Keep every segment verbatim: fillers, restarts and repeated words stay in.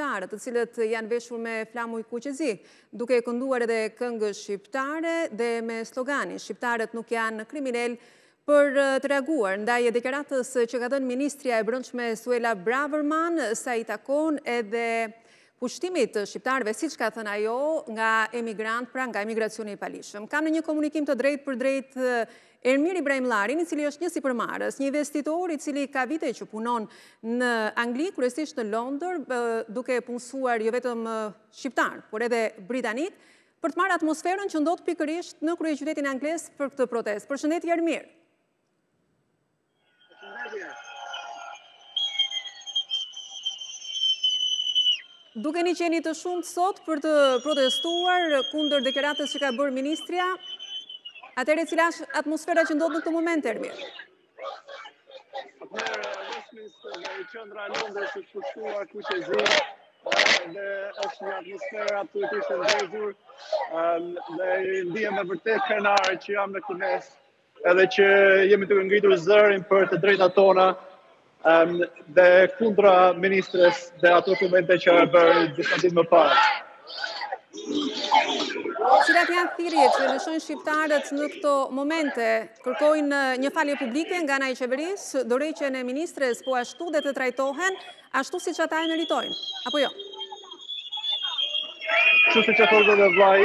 shqiptarë, të cilët janë veshur me flamuj kuqezi, duke kënduar edhe këngë shqiptare dhe me sloganin shqiptarët nuk janë kriminal për të reaguar ndaj deklaratës që ka dhënë ministrja e Brendshme Suella Braverman sa i takon edhe pushtimit të shqiptarëve, siç ka thënë ajo, nga emigrant, pra nga emigracioni i palishëm. Ka në një komunikim të drejtë për drejtë Ermir Ibrahim Llari, i cili është një sipërmarrës, një investitor i cili ka vite që punon në Angli, kryesisht në Londër, duke punësuar jo vetëm shqiptar, por edhe britanik, për të marrë atmosferën që ndodh pikërisht në kryeqytetin anglez për këtë protestë. Përshëndetje Ermir. Dukeni qenë të shumtë sot për të protestuar kundër deklaratës që ka bërë ministria. Atëherë, cila është atmosfera që ndodh në këtë moment, Ermir? Atëherë, Westminster dhe qendra e Londrës është pushtuar kuqezi dhe është një atmosferë absolutisht e ndezur dhe ndihem me vërtet krenar që jam në këtë mes edhe që jemi duke ngritur zërin për të drejtat tona dhe kundra ministres dhe ato komente që e bërë disa ditë më parë. Cilat janë thirrjet që lëshojnë shqiptarët në këto momente? Kërkojnë një falje publike nga ana e qeverisë, dorëqen e ministres, po ashtu dhe të trajtohen ashtu siç ata e meritojnë, apo jo? Kështu siç e thotë edhe vllai,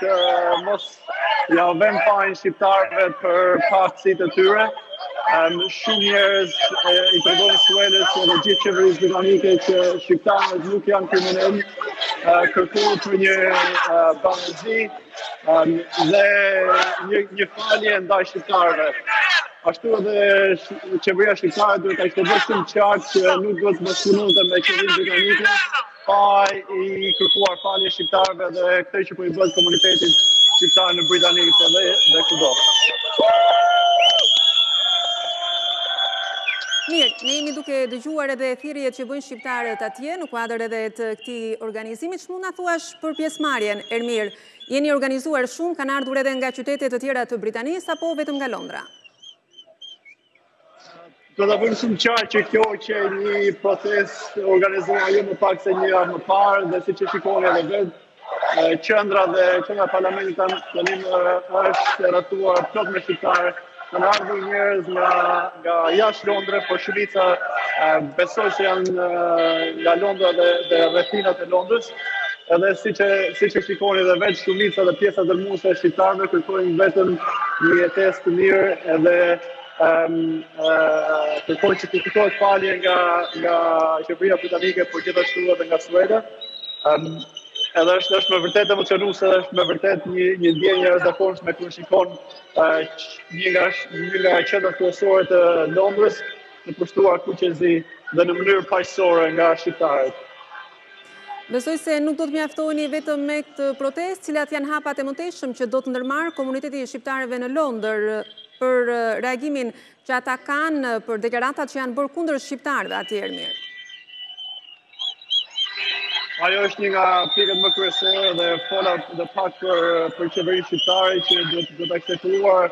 që mos ja vëmë fajin shqiptarëve për pahtësitë e tyre. Shumë njerëz i tregojnë Sueles edhe gjithë qeverisë britanike që shqiptarët nuk janë kriminalë, kërkuar për një banëzi dhe një falje ndaj shqiptarëve. Ashtu edhe qeveria shqiptare duhet ta ishte bërë shumë qartë që nuk duhet të bashkëpunonte me qeverinë britanike pa i kërkuar falje shqiptarëve dhe këtë që po i bën komunitetit shqiptar në Britani dhe kudo. Mirë, ne jemi duke dëgjuar edhe thirrjet që bëjnë shqiptarët atje në kuadër edhe të këtij organizimi. Ç'mund na thuash për pjesëmarrjen, Ermir? Jeni organizuar shumë, kanë ardhur edhe nga qytete të tjera të Britanisë apo vetëm nga Londra? Do ta bëjmë shumë qartë që kjo që një protestë organizuar jo më pak se një javë më parë dhe siç e shikoni edhe vetë, qendra dhe qendra e parlamentit tani është e rrethuar plot me shqiptarë. Kanë ardhur njerëz nga jashtë Londrës, por shumica besoj se janë nga Londra dhe rrethinat e Londrës. Edhe siç e shikoni edhe vetë, shumica dhe pjesa dërmuese e shqiptarëve kërkojnë vetëm një jetesë të mirë edhe kërkojnë që të fitohet falje nga qeveria britanike, por gjithashtu edhe nga Sueda. Edhe është me vërtet emocionuese, është me vërtet një ndjenjë e jashtëzakonshme kur shikon një nga qendrat kryesore të Londrës të pushtuar kuqezi dhe në mënyrë paqësore nga shqiptarët. Besoj se nuk do të mjaftoheni vetëm me këtë protestë, cilat janë hapat e mëtejshëm që do të ndërmarrë komuniteti i shqiptarëve në Londër për reagimin që ata kanë për deklaratat që janë bërë kundër shqiptarëve atje, Ermir. Ajo është një nga pikët më kryesore dhe fola dhe pak për qeverinë shqiptare që do ta akceptuar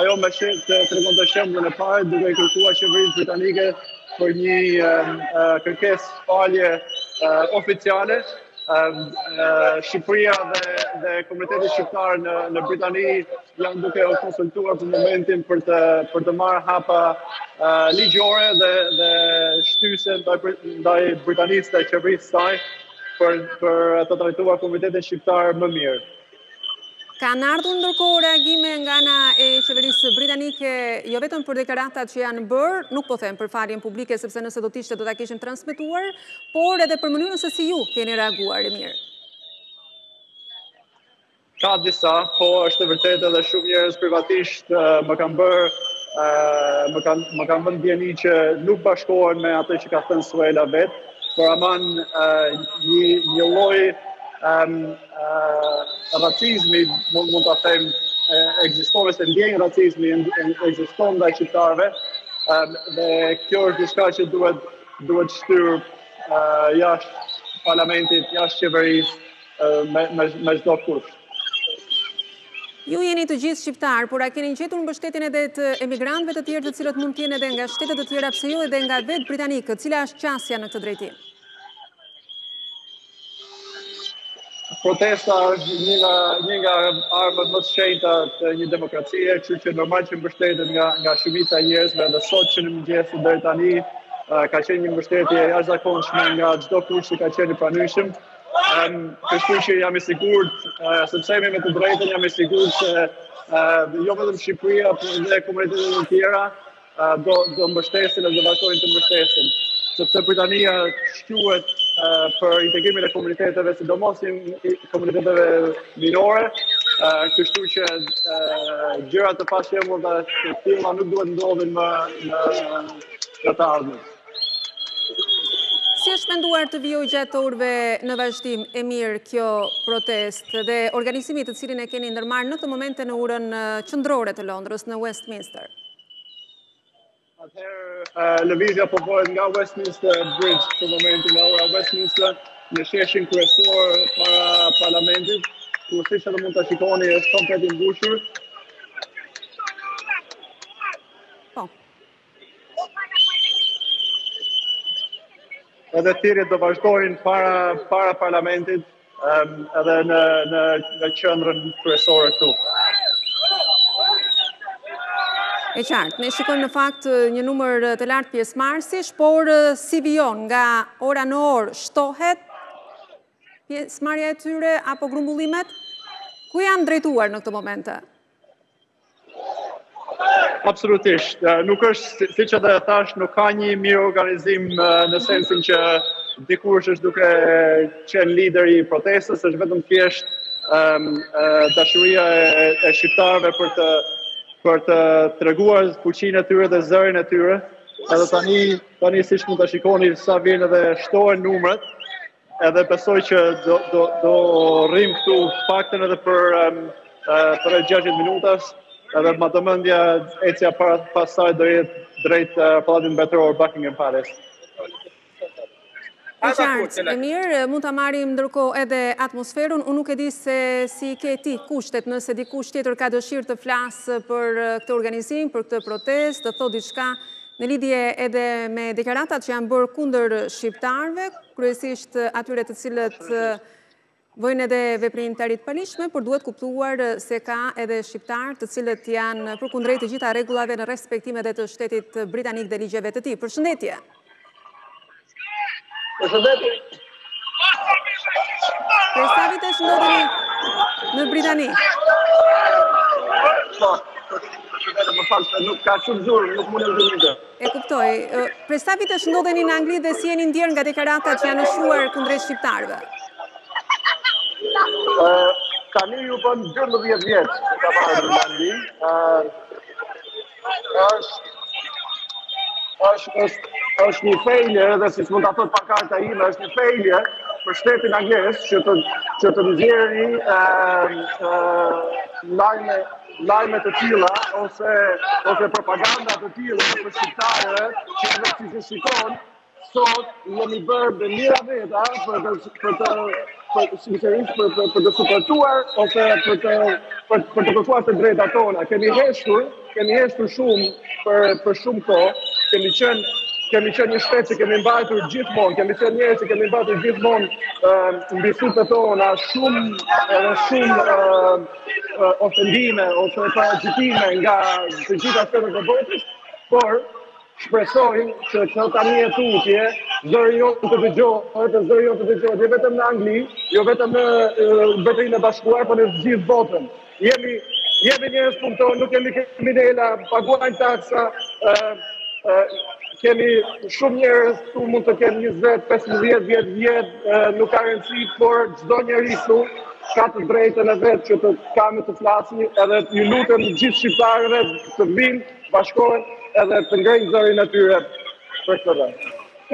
ajo me shembull të tregon të shembullin e parë duke kërkuar qeverinë britanike për një kërkesë falje oficiale. Shqipëria dhe komuniteti shqiptar në Britani janë duke u konsultuar për momentin për të marrë hapa ligjore dhe shtyse ndaj Britanisë dhe qeverisë saj për të trajtuar komunitetin shqiptar më mirë. Kanë ardhur ndërkohë reagime nga ana e qeverisë britanike, jo vetëm për deklaratat që janë bërë, nuk po them për faljen publike, sepse nëse do të ishte do ta kishim transmetuar, por edhe për mënyrën se si ju keni reaguar, Ermir. Ka disa, po është e vërtetë edhe shumë njerëz privatisht më kanë bërë, më kanë vënë dieni që nuk bashkohen me atë që ka thënë Suella vetë. Por aman një lloj racizmi, mund ta them, ekziston ose ndjenjë racizmi ekziston ndaj shqiptarëve dhe kjo është diçka që duhet duhet shtyr jashtë parlamentit, jashtë qeverisë me çdo kush. Ju jeni të gjithë shqiptar, por a keni gjetur mbështetjen edhe të emigrantëve të tjerë të cilët mund të jenë edhe nga shtete të tjera, pse jo edhe nga vetë britanikët, cila është qasja në këtë drejtim? Protesta është një, një nga armët më të shenjta të një demokracie, kështu që normal që mbështetet nga nga shumica e njerëzve, dhe sot që në mëngjes deri tani ka qenë një mbështetje e jashtëzakonshme nga çdo kush që ka qenë i pranishëm. Kështu që jam i sigurt, sepse jemi me të drejtën, jam i sigurt se jo vetëm Shqipëria, por edhe komunitetet e tjera do do mbështesin dhe vazhdojnë të mbështesin, sepse Britania shquhet për integrimin e komuniteteve, sidomos komuniteteve minore, kështu që gjëra të pashëmbullta të tilla nuk duhet ndodhin më në të ardhmen. Si është menduar të vijojë gjatë orëve në vazhdim, Ermir, kjo protestë dhe organizimi të cilin e keni ndërmarrë në këtë moment në urën qendrore të Londrës, në Westminster? Atëherë, lëvizja po bëhet nga Westminster Bridge për momentin, nga ora Westminster, në sheshin kryesor para parlamentit, ku siç edhe mund ta shikoni është komplet i mbushur. Po. Edhe thirrjet do vazhdojnë para para parlamentit, edhe në në në qendrën kryesore këtu. E qartë, ne shikojmë në fakt një numër të lartë pjesëmarrësish, por si vijon nga ora në orë, shtohet pjesëmarrja e tyre apo grumbullimet? Ku janë drejtuar në këtë moment? Absolutisht, nuk është, siç edhe thash, nuk ka një mirë organizim në sensin që dikush është duke qenë lider i protestës, është vetëm thjesht dashuria e shqiptarëve për të për të treguar fuqinë e tyre dhe zërin e tyre. Edhe tani, tani siç mund ta shikoni, sa vjen edhe shtohen numrat, edhe besoj që do do do rrim këtu paktën edhe për um, uh, për gjashtëdhjetë minutash, edhe më të mendja ecja para pasaj do jetë drejt uh, Pallatit Mbretëror, Buckingham Palace. Ermir, mund ta marrim ndërkohë edhe atmosferën. Unë nuk e di se si ke ti kushtet, nëse dikush tjetër ka dëshirë të flasë për këtë organizim, për këtë protestë, të thotë diçka në lidhje edhe me deklaratat që janë bërë kundër shqiptarëve, kryesisht atyre të cilët vojnë edhe veprimtari të palishme, por duhet kuptuar se ka edhe shqiptarë të cilët janë përkundrejt të gjitha rregullave në respektim edhe të shtetit britanik dhe ligjeve të tij. Përshëndetje. Sa vitesh ndodheni në Britani? Nuk ka shumë zurmë, nuk mund të ndihmoj. E kuptoj. Prej sa vitesh ndodheni në Angli dhe si jeni ndjerë nga deklaratat që janë shkruar kundrejt shqiptarëve? Tani ju bën gjashtëmbëdhjetë vjet që kam ardhur në Angli. Është është është një failure, dhe siç mund ta thot pakarta ime, është një failure për shtetin anglez që të që të nxjerrë lajme lajme të tilla ose ose propaganda të tilla për shqiptarët, që ne si shikon sot jemi bërë me mira veta për të për të sinqerisht për të për të supportuar ose për të për të kërkuar të drejtat tona. Kemi heshtur, kemi heshtur shumë për për shumë kohë, kemi qenë Kemi qenë një shtet që kemi mbajtur gjithmonë, kemi qenë njerëz që kemi mbajtur gjithmonë mbi sytë tona shumë edhe shumë ofendime ose paraqitime nga të gjitha sferat e botës, por shpresojmë që që tani e tutje, zëri jonë të dëgjohet, zëri jonë të dëgjohet, jo vetëm në Angli, jo vetëm në Mbretërinë e Bashkuar, por në të gjithë botën. Jemi jemi njerëz punëtorë, nuk jemi kriminala, paguajmë taksa, kemi shumë njerëz që mund të kenë njëzet, pesëmbëdhjetë vjet vjet, nuk ka rëndësi, por çdo njerëz këtu ka të drejtën e vet që të kamë të flasni, edhe ju lutem të gjithë shqiptarëve të vinë, bashkohen edhe të ngrejnë zërin e tyre për këtë.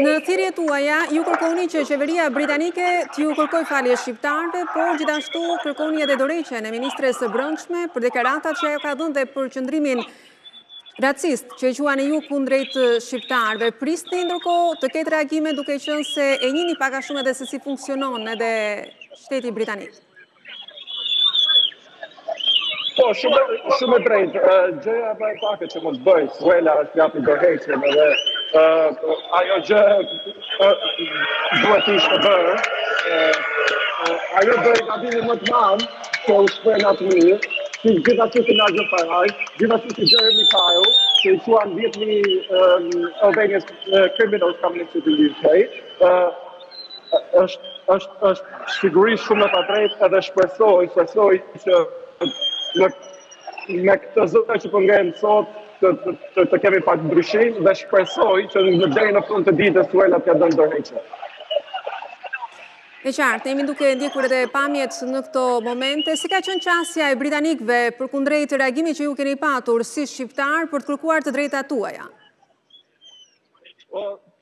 Në thirrjet tuaja ju kërkoni që qeveria britanike t'ju kërkojë falje shqiptarëve, por gjithashtu kërkoni edhe dorëqen e ministres së Brendshme për deklaratat që ajo ka dhënë dhe për qëndrimin racist që e quani ju kundrejt shqiptarëve. Prisni ndërkohë të ketë reagime, duke qenë se e njihni pak a shumë edhe se si funksionon edhe shteti britanik. Po, shumë shumë drejt. Gjëja më e pakë që mos bëj, Suella është gati gërheqje edhe ajo gjë duhet ishte bërë. Ajo bëri gabimin më të madh, që u shpreh atë mirë, si gjithashtu si Nigel Farage, gjithashtu si Jeremy Kyle, që i quan vjetni Albania's criminals coming to the U K. Është sigurisht shumë e padrejtë edhe shpresoj, shpresoj që me këtë zëra që po ngjen sot të kemi pak ndryshim dhe shpresoj që deri në fund të ditës Suella t'ia dënë dorëheqjen. E qartë, jemi duke ndjekur edhe pamjet në këto momente. Si ka qenë qasja e britanikëve përkundrejt reagimit që ju keni patur si shqiptar për të kërkuar të drejtat tuaja?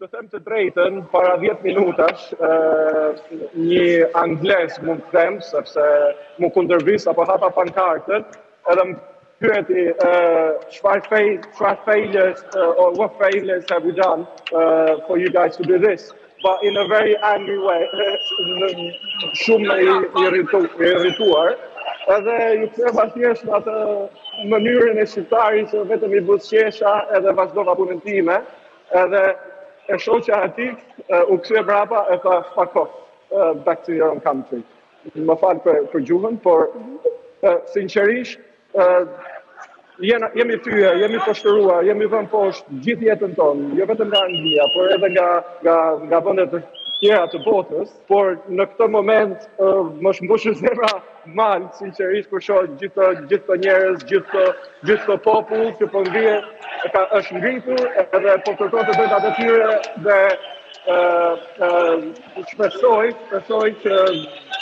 Të them të drejtën, para dhjetë minutash, një angles mund të them, sepse mu kundërvis apo hapa pankartën, edhe më pyeti çfarë failures or what failures have we done for you guys to do this, but in a very angry way, shumë i irrituar, edhe ju ktheva thjesht në atë mënyrën e shqiptarit që vetëm i buzëqesha edhe vazhdova punën time, edhe e shoqja aty u kthye brapa e tha fuck off, back to your own country. Më fal për gjuhën, por sinqerisht jemi thyer, jemi poshtëruar, jemi vënë poshtë gjithë jetën tonë, jo vetëm nga Anglia, por edhe nga nga vende të tjera të botës, por në këtë moment më shmbushën zemra mal, sinqerisht, kur shoh gjithë gjithë njerëz, gjithë gjithë popull që po ngrihet, është ngritur edhe po kërkon të drejtat e tyre dhe shpresoj, shpresoj që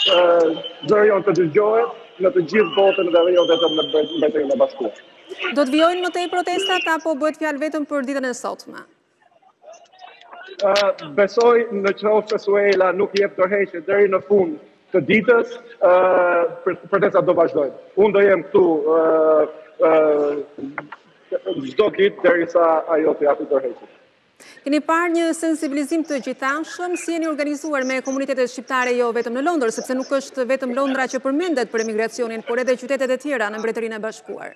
zëri jonë të dëgjohet në të gjithë botën dhe jo vetëm në Mbretërinë e Bashkuar. Do të vijojnë më tej protestat apo bëhet fjalë vetëm për ditën e sotme? Besoj në qoftë se Suella nuk jep dorëheqje deri në fund të ditës, protestat do vazhdojnë. Unë do jem këtu çdo ditë derisa ajo të japë dorëheqjen. Keni parë një sensibilizim të gjithanshëm, si jeni organizuar me komunitetet shqiptare jo vetëm në Londër, sepse nuk është vetëm Londra që përmendet për emigracionin, por edhe qytetet e tjera në Mbretërinë e Bashkuar?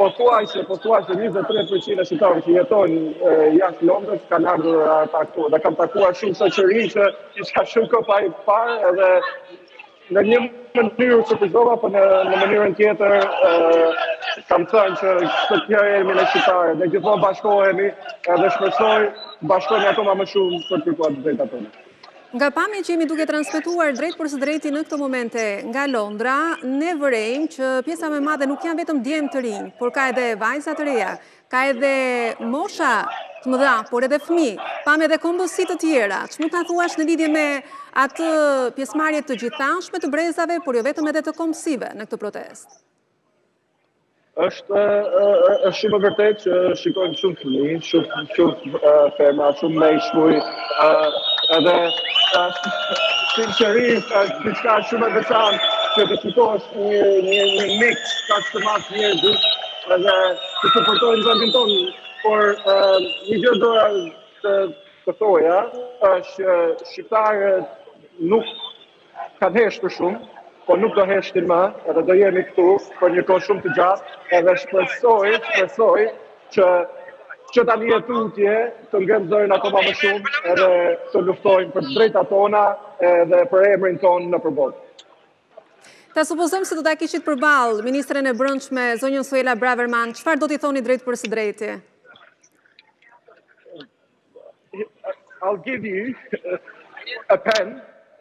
pothuajse njëzet e tre përqind e shqiptarëve që jetojnë jashtë Londrës kanë ardhur këtu dhe kam takuar shumë shoqëri që isha shumë kohë pa i parë edhe në një mënyrë surprizova, por në mënyrën tjetër kam thënë që këtë tjerë jemi ne shqiptarë dhe gjithmonë bashkohemi edhe shpresoj bashkohemi akoma më shumë për të kërkuar të drejtat tona. Nga pamje që jemi duke transmetuar drejt për së drejti në këto momente nga Londra, ne vërejmë që pjesa më e madhe nuk janë vetëm djemë të rinj, por ka edhe vajza të reja, ka edhe mosha të mëdha, por edhe fëmijë, pam edhe kombosit të tjera. Ç'mund ta thuash në lidhje me atë pjesëmarrje të gjithanshme të brezave, por jo vetëm edhe të kombësive në këtë protestë? Është shumë e vërtetë që shikojmë shumë fëmijë, shumë shumë femra, shumë meshkuj, edhe sinqerisht është diçka shumë e veçantë që të shikosh një një mix kaq të madh njerëzish edhe të suportojnë vendin tonë, por një gjë do të thoja është që shqiptarët nuk kanë heshtur shumë, po nuk do heshtin më, edhe do jemi këtu për një kohë shumë të gjatë, edhe shpresoj, shpresoj që që tani jetu utje, të ngremë zërin akoma më shumë, edhe të luftojmë për drejtat tona edhe për emrin tonë nëpër botë. Ta supozojmë se do ta kishit përballë ministren e Brendshme, zonjën Suella Braverman, çfarë do t'i thoni drejt për së drejti? I'll give you a pen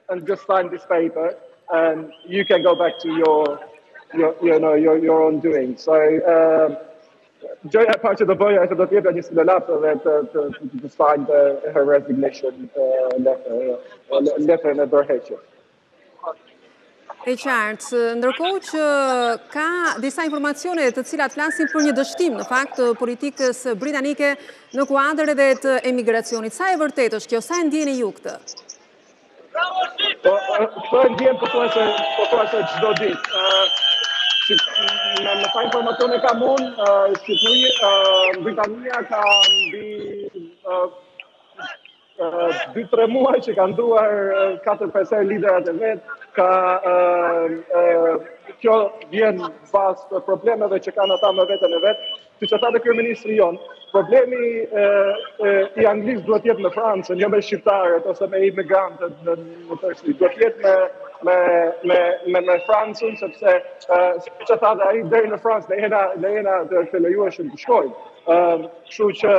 and just sign this paper. And you can go back to your, your you know, your your own doing. So, Joya Pacha the boy, I said that you just left to sign her resignation letter, letter and her headship. e qartë, ndërkohë që ka disa informacione të cilat flasin për një dështim në fakt politikës britanike në kuadër edhe të emigracionit. Sa e vërtetë është kjo? Sa e ndjeni ju këtë? Po, po e ndjen pothuajse çdo ditë. Në sa informacione kam unë, Britania ka mbi dy tre muaj që kanë duar katër pesë herë liderat e vetë, kjo vjen pas problemeve që kanë ata me vetën e vetë, si që ta dhe kryeministri jonë. Problemi i anglisë duhet jetë me Francën, jo me shqiptarët ose me imigrantët në tërsi, duhet jetë me Francën, sepse si që ta dhe ai deri në Francë ne jena të lejueshëm të shkojmë. Kështu që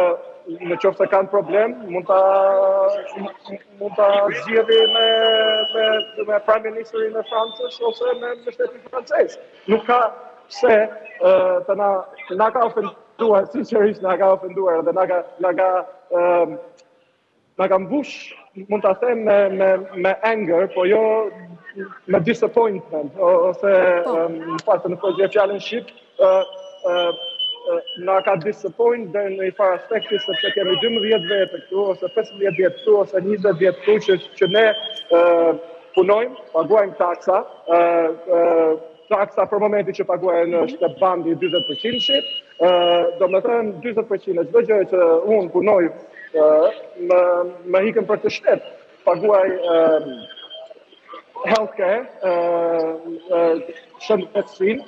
në qoftë se kanë problem, mund të zgjidhi me Prime Ministeri në Francës ose me shtetin francez. Nuk ka se të nga ka ofenduar, sincerisht nga ka ofenduar dhe nga ka mbush, mund të them me anger, po jo me disappointment, ose në partë në përgjë fjallin shqip, nga ka disappoint dhe në i farë aspekti sepse kemi dymbëdhjetë vjetë këtu, ose pesëmbëdhjetë vjetë këtu, ose njëzet vjetë këtu që ne punojmë, paguajmë taksa, taksa për momenti që paguajnë është bandi njëzet përqind, do me thënë njëzet përqind, çdo gjë që unë punoj me hikën për të shtetë, paguaj healthcare, shëndetësinë,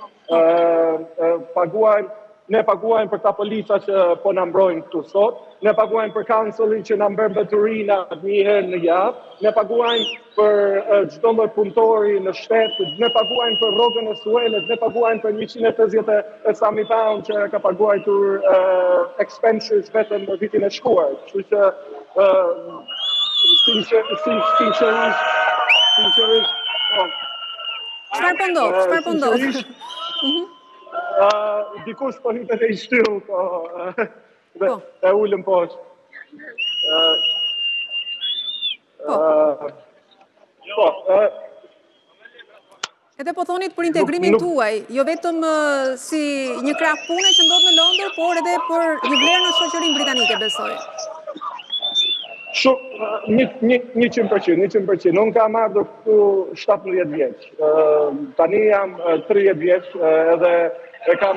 paguajmë ne paguajmë për ta polica që po në mbrojnë këtu sot, ne paguajmë për kancelin që në mbërë mbëturina një herë në javë, ne paguajmë për çdo lloj punëtori në shtetë, ne paguajmë për rrogën e Sueles, ne paguajmë për njëqind e pesëdhjetë pound që ka paguajtur expenses vetëm në vitin e shkuar. Kështu që sinqerisht, sinqerisht, çfarë po ndodh? Çfarë po ndodh? Dikush po një të të ishtyru, po, e ullën poshë. Po. Edhe po thonit për integrimin tuaj, jo vetëm si një krah pune që ndodhë në Londër, por edhe për një vlerë në shoqërinë britanike, besoj. Shumë, njëqind përqind, njëqind përqind. Unë ka marrë këtu shtatëmbëdhjetë vjeqë. Tani jam tridhjetë vjeqë edhe e kam...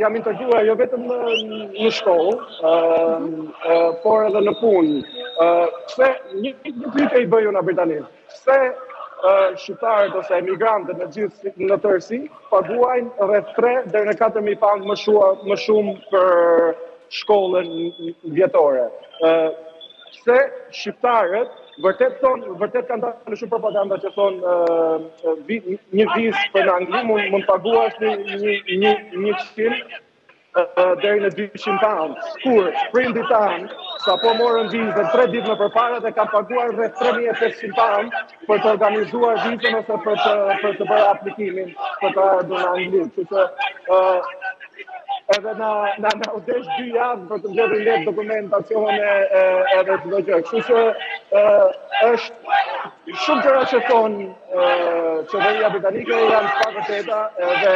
Jam integruar jo vetëm në shkollë, por edhe në punë. Pse, një pyetje i bëj unë britanisë. Pse shqiptarët ose emigrantët në gjithë në tërësi paguajnë rreth tre deri në katër mijë pound më shumë për shkollën vjetore. Se shqiptarët, vërtet kanë të në shumë propaganda që thonë një vizë për në Angli mund paguash një njëqind deri në dyqind pound. Kur, prindi tanë, sa po morën vizë dhe tre ditë më përpara dhe kanë paguar dhe tre mijë e pesëqind pound për të organizuar vizën ose për të bërë aplikimin për të ardhur në Angli. Që që edhe në udesh dy javë për të mbledhur lehtë dokumentacione edhe të gjëra. Kështu që është shumë gjëra që thonë qeveria britanike janë të pavërteta edhe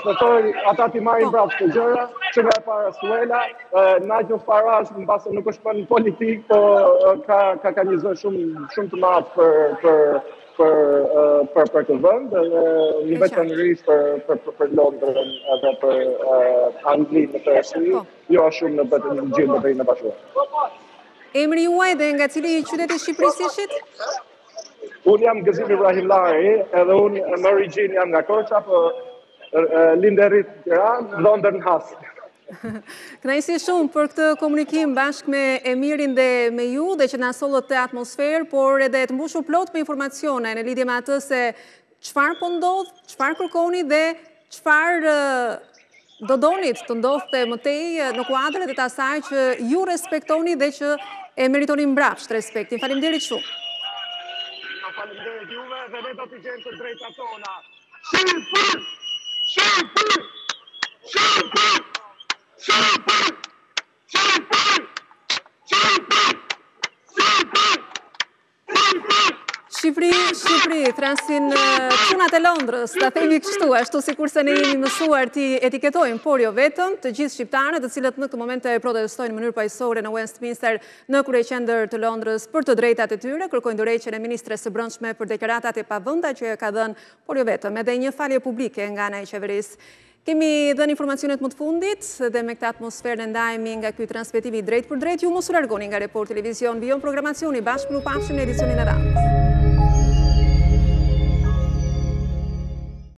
shtetoj ata ti marrin vrapë të gjëra, qeveria e para Suella, Nigel Farage mbase nuk është më në politikë, po ka kanalizë shumë të madhe për për këtë vënd, një vetën rrisë për Londrën edhe për Anglinë të Rësi, jo shumë në bëtë në gjithë në bëjnë në bashkëve. Emri juaj dhe nga cili qyteti Shqipërisë ishit? Unë jam Ermir Ibrahim Llari, edhe unë në origjinë jam nga Korça, Linderit Tiranë, Londër në Hasë. Kënaqësi shumë për këtë komunikim bashkë me Ermirin dhe me ju dhe që na sollët të atmosferë, por edhe të mbushur plot me informacione në lidhje me atë se çfarë po ndodh, çfarë kërkoni dhe çfarë do donit të ndodhte më tej në kuadrat e asaj që ju respektoni dhe që e meritoni mbrapsht respektin. Faleminderit shumë. Faleminderit juve dhe ne do të gjejmë të drejtat tona. Shqipëri! Shqipëri! Shqipëri! Shqipëri! Shqipëri! Shqipëri! Shqipëri! Shqipëri! Shqipëri, Shqipëri, thrasin çunat e Londrës, ta themi kështu, ashtu sikur se ne jemi mësuar ti etiketojmë, por jo vetëm, të gjithë shqiptarët, të cilët në këtë moment protestojnë në mënyrë paqësorë në Westminster, në kryeqendër të Londrës për të drejtat e tyre, kërkojnë dorëheqjen e ministres së brendshme për deklaratat e pavënda që ka dhënë, por jo vetëm, edhe një falje publike nga ana e qeverisë. Kemi dhënë informacionet më të fundit dhe me këtë atmosferë ndajemi nga ky transmetimi drejt për drejt. Ju mos u largoni nga Report Televizion, vijon programacioni bashkë, ju pafshim në edicionin e radhës.